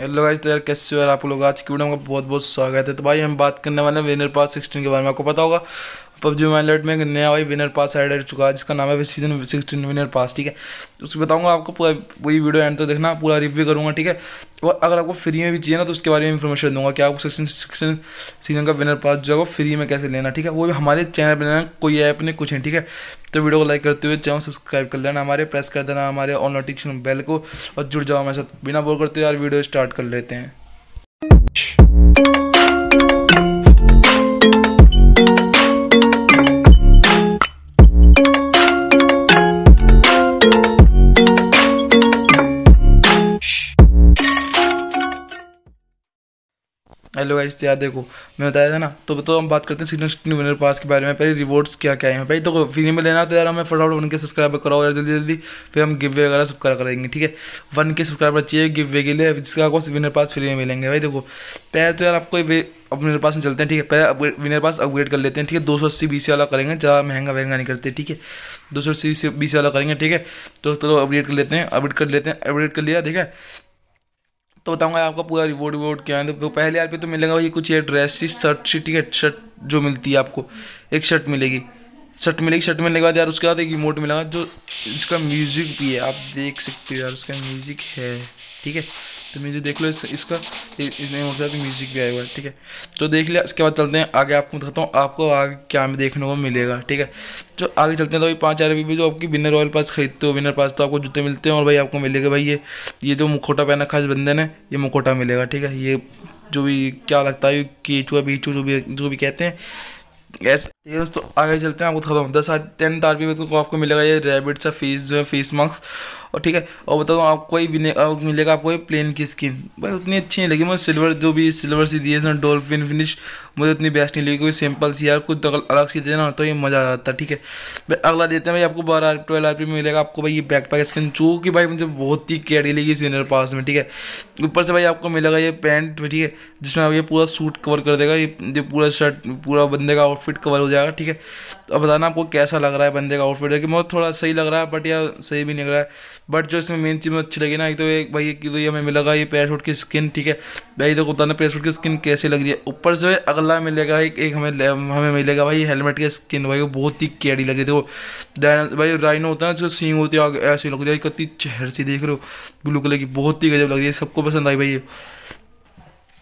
Hello guys, तो यार कैसे हो यार आप लोग। आज की वीडियो में आपका बहुत बहुत स्वागत है। तो भाई हम बात करने वाले हैं विनर पास 16 के बारे में। आपको पता होगा पबजी मोबाइल लाइट में एक नया भाई विनर पास ऐड हो चुका है जिसका नाम है सीजन 16 विनर पास। ठीक है, उसको बताऊंगा आपको पूरा, वही वीडियो एंड तो देखना, पूरा रिव्यू करूँगा। ठीक है, और अगर आपको फ्री में भी चाहिए ना तो उसके बारे में इन्फॉर्मेशन दूंगा कि आपको 16 सीजन का विनर पास जो है वो फ्री में कैसे लेना। ठीक है, वो भी हमारे चैनल पर, कोई ऐप नहीं कुछ है। ठीक है, तो वीडियो को लाइक करते हुए चैनल सब्सक्राइब कर लेना हमारे, प्रेस कर देना हमारे ऑल नोटिफिकेशन बेल को और जुड़ जाओ हमारे साथ। बिना बोर करते यार वीडियो स्टार्ट कर लेते हैं। हेलो गाइस, तो यार देखो मैं बताया था ना, तो हम बात करते हैं सीजन 16 विनर पास के बारे में। पहले रिवॉर्ड्स क्या क्या है भाई। तो फ्री में लेना तो यार हमें फटाफट 1K सब्सक्राइबर कराओ यार जल्दी, फिर हम गिव वे वगैरह सब करेंगे। ठीक है, 1K सब्सक्राइबर चाहिए गिव वे के लिए, जिसका आपको विनर पास फ्री में मिलेंगे। भाई देखो पहले तो यार आपको अब विनर पास में चलते हैं। ठीक है, पहले विनर पास अपग्रेड कर लेते हैं। ठीक है, 280 BC वाला करेंगे, ज़्यादा महंगा महंगा नहीं करते। ठीक है, 280 BC वाला करेंगे। ठीक है, तो चलो अपग्रेड कर लेते हैं, अपग्रेड कर लिया। ठीक है, तो बताऊंगा आपका पूरा रिवॉर्ड क्या है। तो पहले यार पे तो मिलेगा ये कुछ ये ड्रेस शर्ट सी। ठीक है, शर्ट जो मिलती है आपको, एक शर्ट मिलेगी, शर्ट मिलने के बाद यार उसके बाद एक इमोट मिलेगा जो इसका म्यूज़िक भी है। आप देख सकते हो यार उसका म्यूज़िक है। ठीक है, तो म्यूज़िक देख लो, इसका म्यूज़िक भी आएगा। ठीक है, तो देख लिया। इसके बाद चलते हैं आगे, आपको दिखाता हूँ आपको आगे क्या हमें देखने को मिलेगा। ठीक है, तो आगे चलते हैं। तो भाई 5000 रुपये भी जो आपकी विनर रॉयल पास खरीदते हो, विनर पास तो आपको जूते मिलते हैं। और भाई आपको मिलेगा भाई ये जो मुखोटा पहना खास बंदे ने, ये मुखोटा मिलेगा। ठीक है, ये जो भी क्या लगता है कीचुआ बीचू जो भी कहते हैं। यस दोस्तों, आगे चलते हैं। आपको दिखाता हूँ 10,000 रुपये को आपको मिलेगा ये रैबिट सा फेस जो है, फेस मास्क। और ठीक है, और बता दूँ आपको ही मिलेगा आपको ये प्लेन की स्किन। भाई उतनी अच्छी नहीं लगी मुझे, सिल्वर जो भी सिल्वर सी दी है ना, डॉल्फिन फिनिश मुझे उतनी बेस्ट नहीं लगी, कोई सिंपल सी यार कुछ अलग सी देना तो ये मज़ा आ जाता। ठीक है, भाई अगला देते हैं भाई आपको 12,000-12,000 में मिलेगा आपको भाई ये बैकपैक स्किन, जो कि भाई मुझे बहुत ही कैडी लगी इस विनर पास में। ठीक है, ऊपर से भाई आपको मिलेगा ये पैंट। ठीक है, जिसमें आप ये पूरा सूट कवर कर देगा, ये पूरा शर्ट पूरा बंदे का आउटफिट कवर हो जाएगा। ठीक है, तो अब बताना आपको कैसा लग रहा है बंदे का आउटफिट, है कि मुझे थोड़ा सही लग रहा है बट यार सही भी नहीं लग रहा है। बट जो इसमें मेन चीज़ मुझे अच्छी लगी ना, एक तो एक भाई एक तो ये हमें मिलेगा ये पैराशूट की स्किन। ठीक है भाई, तो बताना पैराशूट की स्किन कैसी लग रही है। ऊपर से अगला मिलेगा एक हमें मिलेगा भाई हेलमेट की स्किन। भाई वो बहुत ही कैडी लग रही थी, वो भाई राइनो होता है ना, जो सींग होती है ऐसी लग रही है, कितनी चहर सी देख रहे हो, ब्लू कलर की, बहुत ही गजब लग रही है, सबको पसंद आई भाई।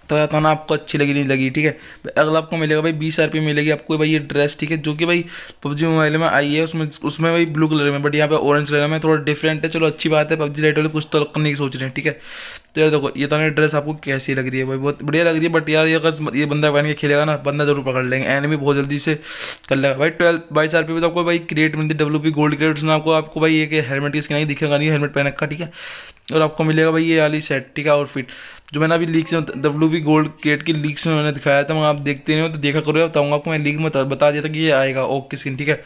तो यार तो ना आपको अच्छी लगी नहीं लगी। ठीक है, अगला आपको मिलेगा भाई 20,000 रुपये मिलेगी आपको भाई ये ड्रेस। ठीक है, जो कि भाई पबजी मोबाइल में आई है, उसमें भाई ब्लू कलर में, बट यहाँ पे ऑरेंज कलर में थोड़ा डिफरेंट है। चलो अच्छी बात है, पबजी लाइट वाले कुछ तो करने की सोच रहे हैं। ठीक है, तो यार देखो ये तो ना ड्रेस आपको कैसी लग रही है भाई, बहुत बढ़िया लग रही है। बट यार ये बंदा पहन के खेलेगा ना, बंदा जरूर पकड़ लेंगे, एनिमी बहुत जल्दी से कर लेगा। भाई 22,000 रुपये में तो आपको भाई क्रिएट मिलती है, डब्ल्यू पी गोल्ड क्रिएट। उसमें आपको भाई एक हेलमेट की स्किन नहीं दिखेगा, नहीं हेलमेट पहन रखा। ठीक है, और आपको मिलेगा भाई ये वाली सेट। ठीक है, आउटफिट जो मैंने अभी लीक से डब्ल्यू गोल्ड क्रिएट की लीक्स में मैंने दिखाया था, मैं आप देखते नहीं हो तो देखा करो, बताऊँगा आपको। मैं लीक में बता दिया था कि ये आएगा ओके स्किन। ठीक है,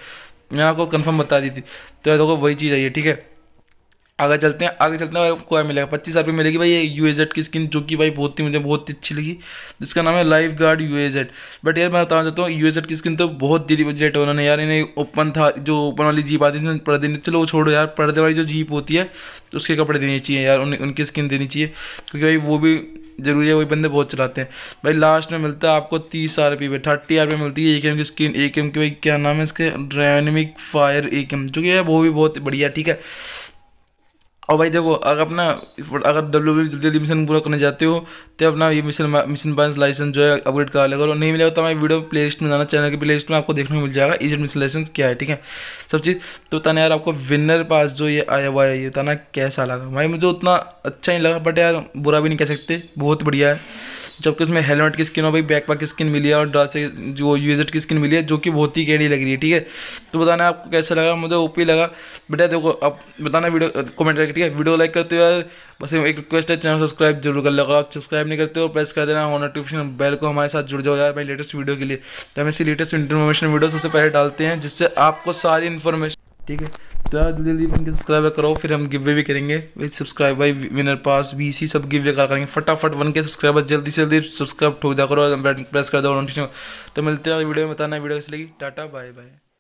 मैंने आपको कंफर्म बता दी थी, तो यार देखो वही चीज़ आई है। ठीक है, आगे चलते हैं। आपको क्या मिलेगा, 25,000 रुपये मिलेगी भाई ये UAZ की स्किन, जो कि भाई मुझे बहुत ही अच्छी लगी, जिसका नाम है लाइफ गार्ड UAZ। बट यार मैं बताना चाहता हूँ UAZ की स्किन तो बहुत दीदी बजट उन्होंने यार, इन्हें ओपन था जो ओपन वाली जीप आती है पर्दे, चलो वो छोड़ो यार, पर्दे वाली जो जीप होती है तो उसके कपड़े देने चाहिए यार, उनकी स्किन देनी चाहिए, क्योंकि भाई वो भी जरूरी है, वही बंदे बहुत चलाते हैं। भाई लास्ट में मिलता है आपको 30,000 रुपये पे 30,000 रुपये मिलती है AKM की स्किन। AKM के भाई क्या नाम है इसके, डायनेमिक फायर AKM, जो कि वो भी बहुत बढ़िया। ठीक है, और भाई देखो अगर डब्ल्यू जल्दी मिशन पूरा करने जाते हो तो अपना ये मिशन बैलेंस लाइसेंस जो है अपग्रेड करा लेगा। और नहीं मिलेगा तो हमारी वीडियो प्ले लिस्ट में जाना, चैनल के प्ले लिस्ट में आपको देखने को मिल जाएगा इजेंट मिशन लाइसेंस क्या है। ठीक है, सब चीज़ तो बताना यार आपको विनर पास जो ये आया हुआ है ये बताना कैसा लगा। भाई मुझे उतना अच्छा ही लगा, बट यार बुरा भी नहीं कह सकते, बहुत बढ़िया है। जबकि उसमें हेलमेट की स्किन और भाई बैकपैक की स्किन मिली है, और ड्रेस जो UAZ की स्किन मिली है, जो कि बहुत ही कैडी लग रही है। ठीक है, तो बताना आपको कैसा लगा, मुझे ओपी लगा बेटा। देखो आप बताना वीडियो कमेंट करके। ठीक है, वीडियो लाइक करते हो यार, बस एक रिक्वेस्ट है, चैनल सब्सक्राइब जरूर कर लो। अगर आप सब्सक्राइब नहीं करते हो प्रेस कर देना नोटिफिकेशन बेल को, हमारे साथ जुड़ जाओ यार भाई लेटेस्ट वीडियो के लिए। तो हम ऐसी लेटेस्ट इन्फॉर्मेशन वीडियो सबसे पहले डालते हैं, जिससे आपको सारी इन्फॉर्मेशन। ठीक है, तो यार जल्दी जल्दी सब्सक्राइब करो, फिर हम गिव वे भी करेंगे भाई सब्सक्राइब, भाई विनर पास BC सब गिव वे करेंगे। फटाफट 1K सब्सक्राइबर जल्दी से जल्दी सब्सक्राइब ठोक दिया करो, प्रेस कर दो नोटिफिकेशन। तो मिलते हैं वीडियो में, बताना वीडियो कैसी लगी। Tata bye bye.